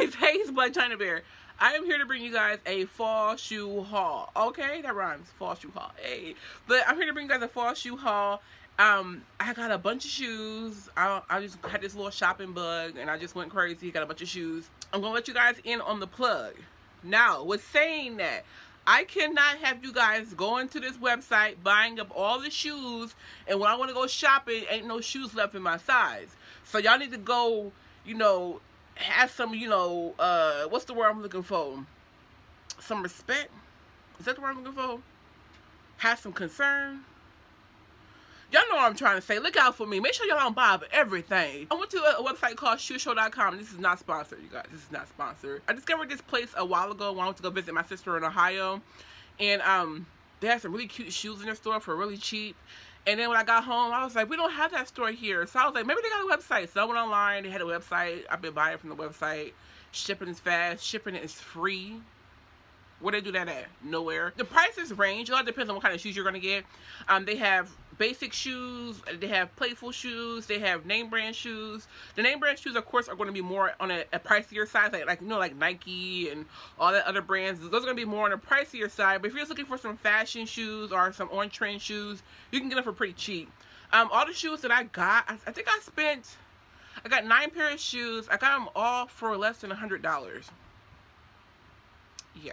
my face, Black China Bear. I am here to bring you guys a fall shoe haul. Okay, that rhymes, fall shoe haul. Hey, but I'm here to bring you guys a fall shoe haul. I got a bunch of shoes. I just had this little shopping bug and I just went crazy, got a bunch of shoes. I'm gonna let you guys in on the plug. Now, with saying that, I cannot have you guys going to this website, buying up all the shoes, and when I wanna go shopping, ain't no shoes left in my size. So y'all need to go, you know, have some, you know, what's the word I'm looking for? Some respect? Is that the word I'm looking for? Have some concern? Y'all know what I'm trying to say. Look out for me. Make sure y'all don't buy up everything. I went to a website called shoeshow.com. This is not sponsored, you guys. This is not sponsored. I discovered this place a while ago when I went to go visit my sister in Ohio. And they had some really cute shoes in their store for really cheap. And then when I got home, I was like, we don't have that store here. So I was like, maybe they got a website. So I went online. They had a website. I've been buying from the website. Shipping is fast. Shipping is free. Where they do that at? Nowhere. The prices range. It all depends on what kind of shoes you're going to get. They have basic shoes. They have playful shoes. They have name brand shoes. The name brand shoes, of course, are going to be more on a pricier side. Like, you know, like Nike and all the other brands. Those are going to be more on a pricier side. But if you're just looking for some fashion shoes or some on-trend shoes, you can get them for pretty cheap. All the shoes that I got, I think I got 9 pairs of shoes. I got them all for less than $100. Yeah.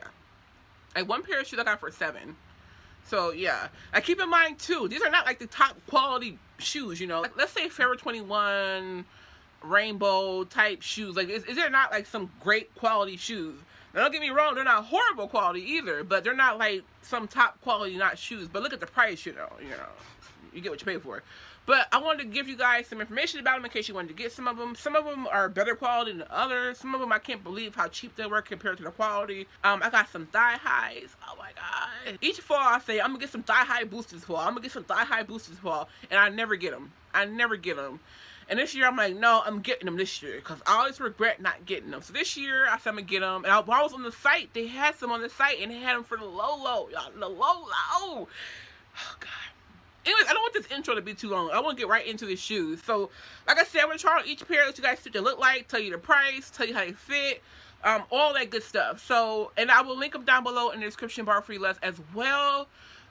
Like one pair of shoes I got for $7. So yeah, I keep in mind too, these are not like the top quality shoes, you know. Like, let's say Forever 21 rainbow type shoes. Like they're not like some great quality shoes. Now don't get me wrong, they're not horrible quality either, but they're not like some top quality not shoes. But look at the price, you know. You get what you pay for. But I wanted to give you guys some information about them in case you wanted to get some of them. Some of them are better quality than others. Some of them I can't believe how cheap they were compared to the quality. I got some thigh highs. Oh my god. Each fall I say, I'm gonna get some thigh high boots this fall. I'm gonna get some thigh high boots this fall. And I never get them. I never get them. And this year I'm like, no, I'm getting them this year. Because I always regret not getting them. So this year I said I'm gonna get them. And while I was on the site, they had some on the site. And they had them for the low. Y'all, the low. Oh god. Anyways, I don't want this intro to be too long. I want to get right into the shoes. So, like I said, I'm going to try on each pair that you guys see what they look like, tell you the price, tell you how they fit, all that good stuff. So, and I will link them down below in the description bar for you guys as well.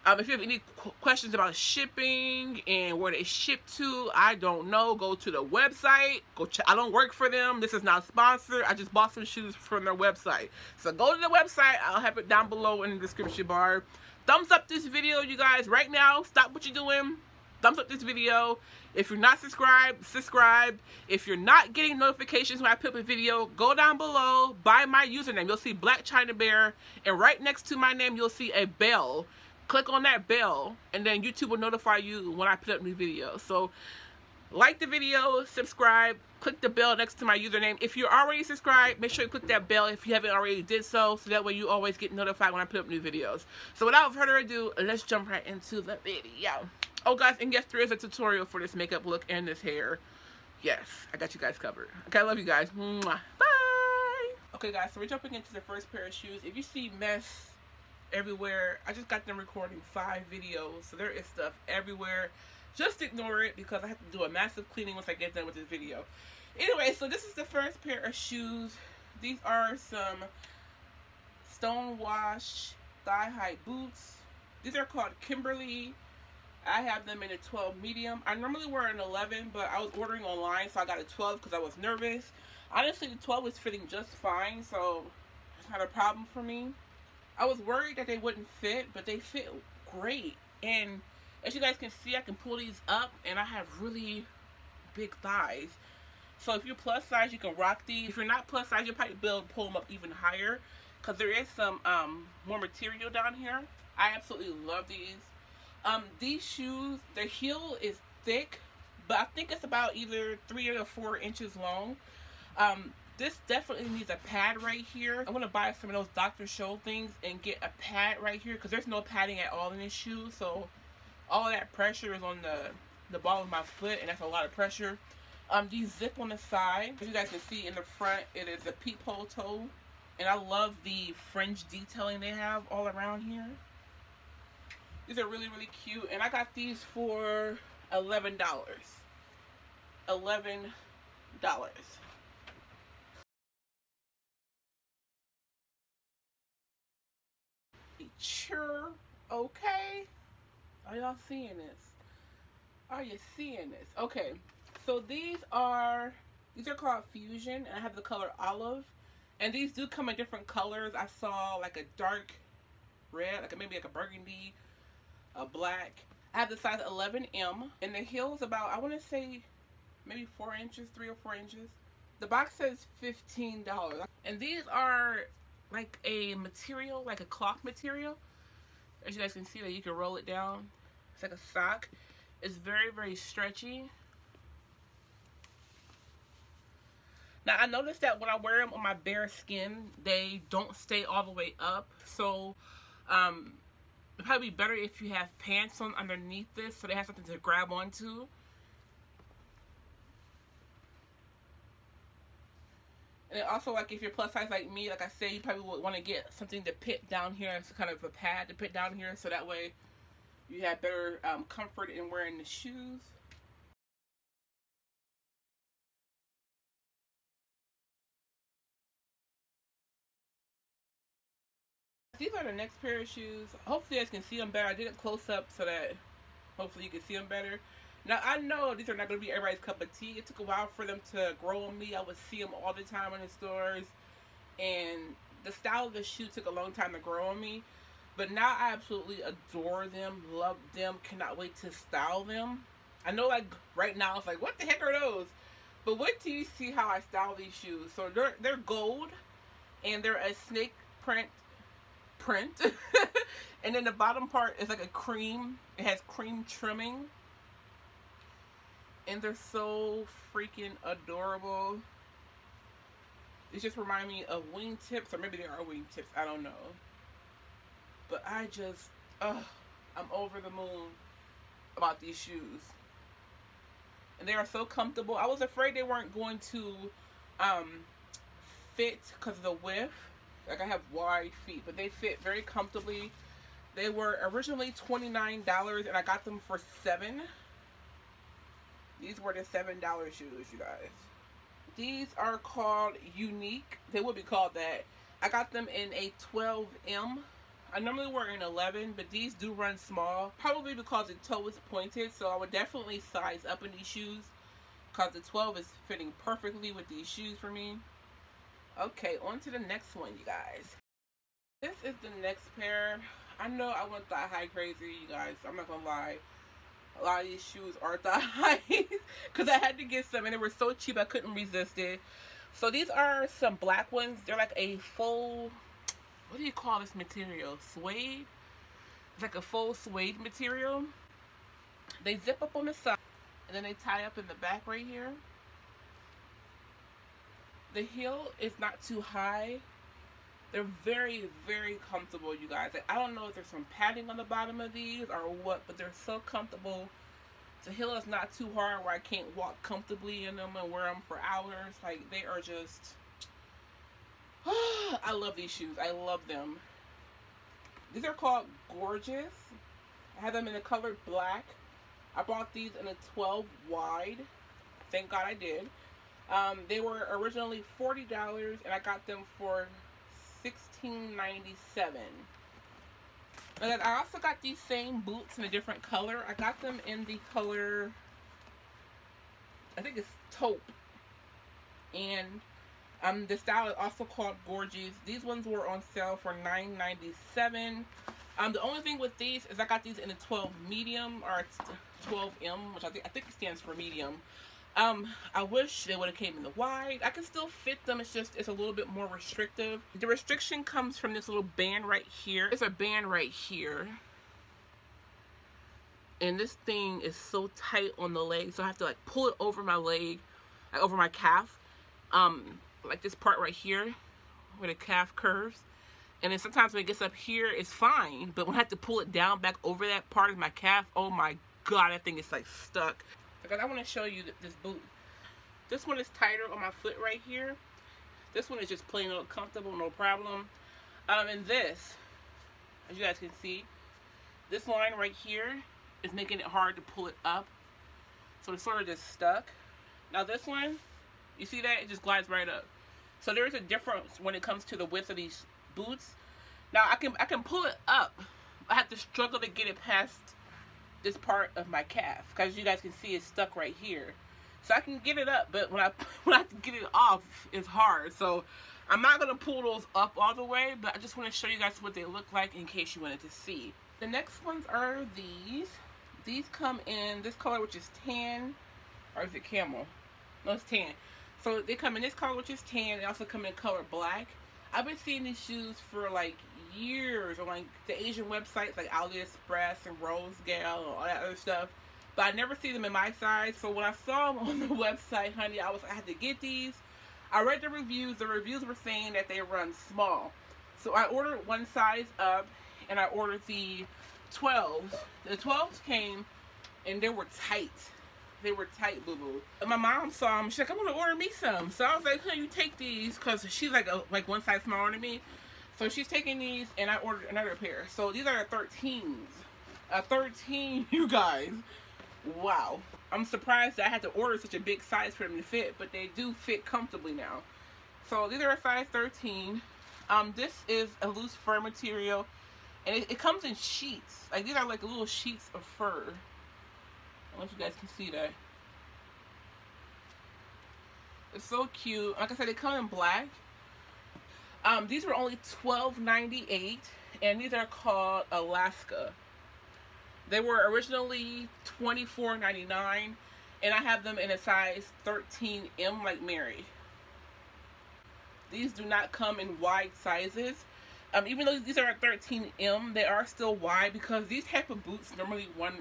If you have any questions about shipping and where they ship to, I don't know. Go to the website. Go check. I don't work for them. This is not sponsored. I just bought some shoes from their website. So, go to the website. I'll have it down below in the description bar. Thumbs up this video, you guys, right now. Stop what you're doing. Thumbs up this video. If you're not subscribed, subscribe. If you're not getting notifications when I put up a video, go down below, buy my username. You'll see Black China Bear, and right next to my name, you'll see a bell. Click on that bell, and then YouTube will notify you when I put up new videos. So, like the video, subscribe, click the bell next to my username. If you're already subscribed, make sure you click that bell if you haven't already did so, so that way you always get notified when I put up new videos. So without further ado, let's jump right into the video. Oh guys, and yes, there is a tutorial for this makeup look and this hair. Yes, I got you guys covered. Okay, I love you guys. Bye! Okay guys, so we're jumping into the first pair of shoes. If you see mess everywhere, I just got them recording 5 videos, so there is stuff everywhere. Just ignore it because I have to do a massive cleaning once I get done with this video. Anyway, so this is the first pair of shoes. These are some Stonewash thigh-high boots. These are called Kimberlee. I have them in a 12 medium. I normally wear an 11, but I was ordering online, so I got a 12 because I was nervous. Honestly, the 12 was fitting just fine, so it's not a problem for me. I was worried that they wouldn't fit, but they fit great. And as you guys can see, I can pull these up, and I have really big thighs. So if you're plus size, you can rock these. If you're not plus size, you'll probably be able to pull them up even higher because there is some more material down here. I absolutely love these. These shoes, the heel is thick, but I think it's about either 3 or 4 inches long. This definitely needs a pad right here. I want to buy some of those Dr. Scholl things and get a pad right here because there's no padding at all in this shoe. So all that pressure is on the ball of my foot, and that's a lot of pressure. These zip on the side. As you guys can see in the front, it is a peephole toe. And I love the fringe detailing they have all around here. These are really, really cute. And I got these for $11. $11. picture, okay? Are y'all seeing this? Are you seeing this? Okay, so these are called Fusion, and I have the color olive, and these do come in different colors. I saw like a dark red, like maybe like a burgundy, a black. I have the size 11M, and the heel's about, I want to say maybe 4 inches, 3 or 4 inches. The box says $15, and these are like a material, like a cloth material. As you guys can see, that you can roll it down. It's like a sock. It's very, very stretchy. Now, I noticed that when I wear them on my bare skin, they don't stay all the way up. So, it'd probably be better if you have pants on underneath this so they have something to grab onto. And also, like, if you're plus size like me, like I said, you probably would want to get something to pit down here. It's kind of a pad to pit down here so that way you have better comfort in wearing the shoes. These are the next pair of shoes. Hopefully you guys can see them better. I did it close up so that hopefully you can see them better. Now, I know these are not going to be everybody's cup of tea. It took a while for them to grow on me. I would see them all the time in the stores, and the style of the shoe took a long time to grow on me. But now I absolutely adore them, love them, cannot wait to style them. I know, like, right now it's like, what the heck are those? But wait till you see how I style these shoes. So they're gold, and they're a snake print and then the bottom part is like a cream. It has cream trimming, and they're so freaking adorable. It just reminds me of wingtips, or maybe they are wingtips, I don't know, but I just I'm over the moon about these shoes, and they are so comfortable. I was afraid they weren't going to fit because of the width. Like, I have wide feet, but they fit very comfortably. They were originally $29, and I got them for $7. These were the $7 shoes, you guys. These are called Unique. They would be called that. I got them in a 12M. I normally wear an 11, but these do run small. Probably because the toe is pointed, so I would definitely size up in these shoes because the 12 is fitting perfectly with these shoes for me. Okay, on to the next one, you guys. This is the next pair. I know I went thigh high crazy, you guys. I'm not gonna lie. A lot of these shoes are thigh high because I had to get some, and they were so cheap I couldn't resist it. So these are some black ones. They're like a faux, what do you call this material? Suede? It's like a faux suede material. They zip up on the side, and then they tie up in the back right here. The heel is not too high. They're very, very comfortable, you guys. Like, I don't know if there's some padding on the bottom of these or what, but they're so comfortable. The heel is not too hard where I can't walk comfortably in them and wear them for hours. Like, they are just... I love these shoes. I love them. These are called Gorgeous. I have them in the color black. I bought these in a 12 wide. Thank God I did. They were originally $40, and I got them for $16.97. And then I also got these same boots in a different color. I got them in the color, I think it's taupe. And the style is also called Gorgeous. These ones were on sale for $9.97. The only thing with these is I got these in a 12 medium, or 12M, which I think it stands for medium. I wish they would have came in the wide. I can still fit them. It's just, it's a little bit more restrictive. The restriction comes from this little band right here. It's a band right here. And this thing is so tight on the leg. So I have to like pull it over my leg, like over my calf. Like this part right here where the calf curves. And then sometimes when it gets up here, it's fine. But when I have to pull it down back over that part of my calf, oh my God, that thing is like stuck. Because I want to show you this boot. This one is tighter on my foot right here. This one is just plain old comfortable, no problem. And this, as you guys can see, this line right here is making it hard to pull it up. So it's sort of just stuck. Now this one, you see that? It just glides right up. So there is a difference when it comes to the width of these boots. Now I can pull it up. I have to struggle to get it past this part of my calf, because you guys can see it's stuck right here. So I can get it up, but when I get it off, it's hard. So I'm not gonna pull those up all the way, but I just want to show you guys what they look like in case you wanted to see. The next ones are these. These come in this color, which is tan, or is it camel? No, it's tan. So they come in this color, which is tan. They also come in color black. I've been seeing these shoes for like years on like the Asian websites like AliExpress and Rosegal and all that other stuff, but I never see them in my size. So when I saw them on the website, honey, I had to get these. I read the reviews. The reviews were saying that they run small, so I ordered one size up, and I ordered the 12s. The 12s came, and they were tight. They were tight, boo-boo. My mom saw them. She's like, I'm gonna order me some. So I was like, hey, you take these, cause she's like one size smaller than me. So she's taking these, and I ordered another pair. So these are 13s. A 13, you guys. Wow. I'm surprised that I had to order such a big size for them to fit, but they do fit comfortably now. So these are a size 13. This is a loose fur material, and it comes in sheets. Like, these are like little sheets of fur. I don't know if you guys can see that. It's so cute. Like I said, they come in black. These were only $12.98, and these are called Alaska. They were originally $24.99, and I have them in a size 13M, like Mary. These do not come in wide sizes. Even though these are a 13M, they are still wide, because these type of boots normally run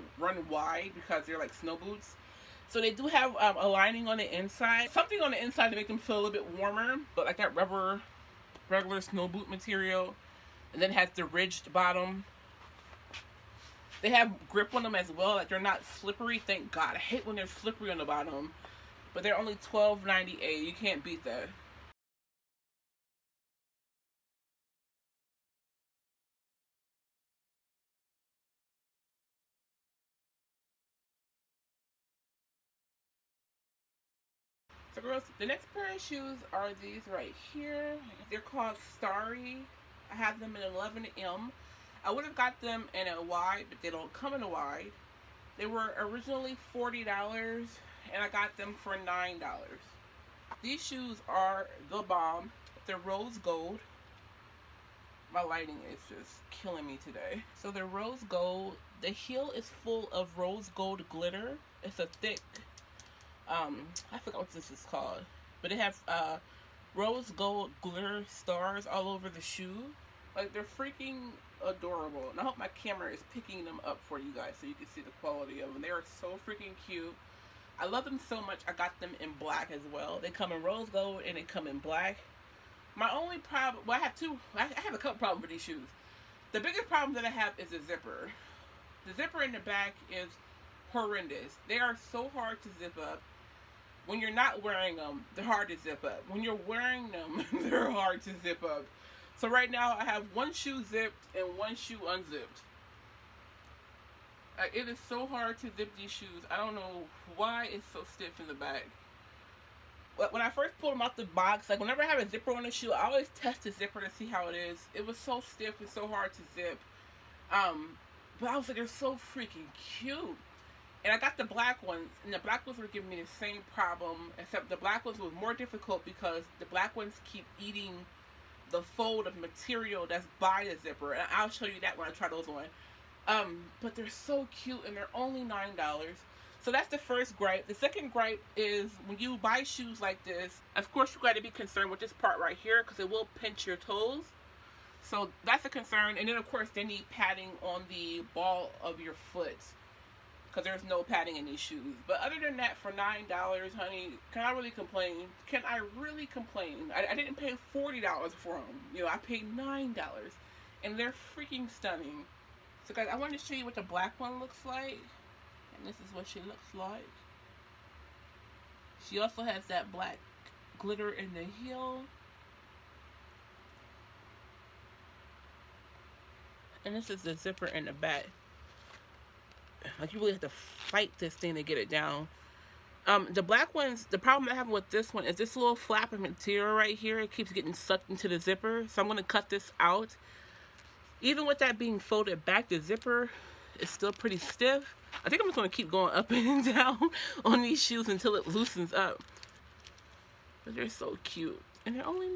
wide because they're like snow boots. So they do have a lining on the inside, something on the inside to make them feel a little bit warmer, but like that rubber, regular snow boot material, and then it has the ridged bottom. They have grip on them as well, like they're not slippery. Thank God. I hate when they're slippery on the bottom, but they're only $12.98. You can't beat that. So girls, the next pair of shoes are these right here. They're called Starry. I have them in 11M. I would have got them in a wide, but they don't come in a wide. They were originally $40, and I got them for $9. These shoes are the bomb. They're rose gold. My lighting is just killing me today. So they're rose gold. The heel is full of rose gold glitter. It's a thick, I forgot what this is called, but they have rose gold glitter stars all over the shoe. Like, they're freaking adorable, and I hope my camera is picking them up for you guys so you can see the quality of them. They are so freaking cute. I love them so much. I got them in black as well. They come in rose gold, and they come in black. My only problem, well, I have a couple problems with these shoes. The biggest problem that I have is the zipper. The zipper in the back is horrendous. They are so hard to zip up. When you're not wearing them, they're hard to zip up. When you're wearing them, they're hard to zip up. So right now, I have one shoe zipped and one shoe unzipped. It is so hard to zip these shoes. I don't know why it's so stiff in the back. When I first pulled them out the box, like whenever I have a zipper on a shoe, I always test the zipper to see how it is. It was so stiff and so hard to zip. But I was like, they're so freaking cute. And I got the black ones, and the black ones were giving me the same problem, except the black ones was more difficult because the black ones keep eating the fold of material that's by the zipper, and I'll show you that when I try those on. But they're so cute, and they're only $9. So that's the first gripe. The second gripe is when you buy shoes like this, of course you got to be concerned with this part right here because it will pinch your toes. So that's a concern. And then of course they need padding on the ball of your foot, because there's no padding in these shoes. But other than that, for $9, honey, can I really complain? Can I really complain? I didn't pay $40 for them. You know, I paid $9, and they're freaking stunning. So guys, I wanted to show you what the black one looks like, and this is what she looks like. She also has that black glitter in the heel, and this is the zipper in the back. Like, you really have to fight this thing to get it down. The black ones, the problem I have with this one is this little flap of material right here. It keeps getting sucked into the zipper, so I'm going to cut this out. Even with that being folded back, the zipper is still pretty stiff. I think I'm just going to keep going up and down on these shoes until it loosens up. But they're so cute. And they're only $9.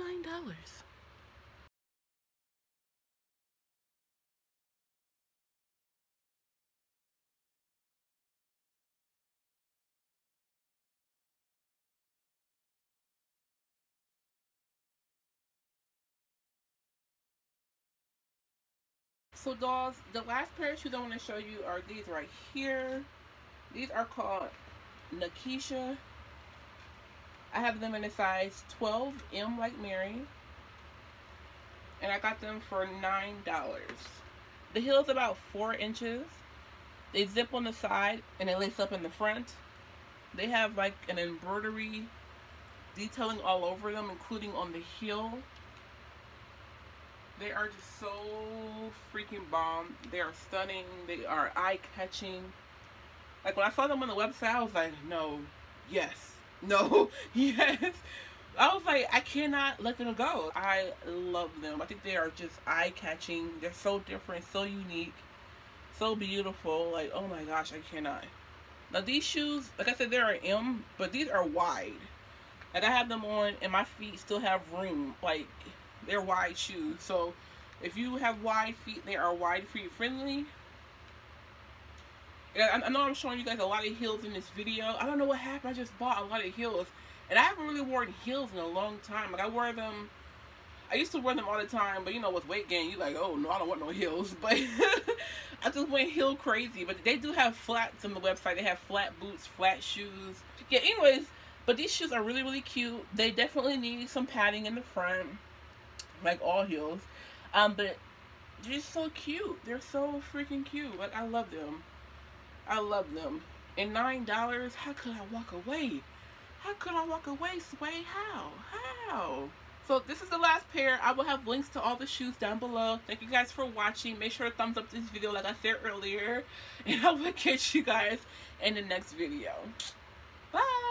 So dolls, the last pair of shoes I want to show you are these right here. These are called Nakisha. I have them in a size 12, M like Mary. And I got them for $9. The heel is about 4 inches. They zip on the side and they lace up in the front. They have like an embroidery detailing all over them, including on the heel. They are just so freaking bomb. They are stunning. They are eye-catching. Like, when I saw them on the website, I was like, no, yes, no, yes. I was like, I cannot let them go. I love them. I think they are just eye-catching. They're so different, so unique, so beautiful. Like, oh my gosh, I cannot. Now, these shoes, like I said, they're an M, but these are wide. Like, I have them on, and my feet still have room. Like, they're wide shoes, so if you have wide feet, they are wide feet friendly. And I know I'm showing you guys a lot of heels in this video. I don't know what happened. I just bought a lot of heels, and I haven't really worn heels in a long time. Like, I wear them, I used to wear them all the time, but you know, with weight gain, you're like, oh no, I don't want no heels. But I just went heel crazy. But they do have flats on the website. They have flat boots, flat shoes. Yeah, anyways, but these shoes are really, really cute. They definitely need some padding in the front, like all heels, but they're just so cute. They're so freaking cute. Like, I love them. I love them. And $9, how could I walk away? How could I walk away, Sway? How? So this is the last pair. I will have links to all the shoes down below. Thank you guys for watching. Make sure to thumbs up this video like I said earlier, and I will catch you guys in the next video. Bye!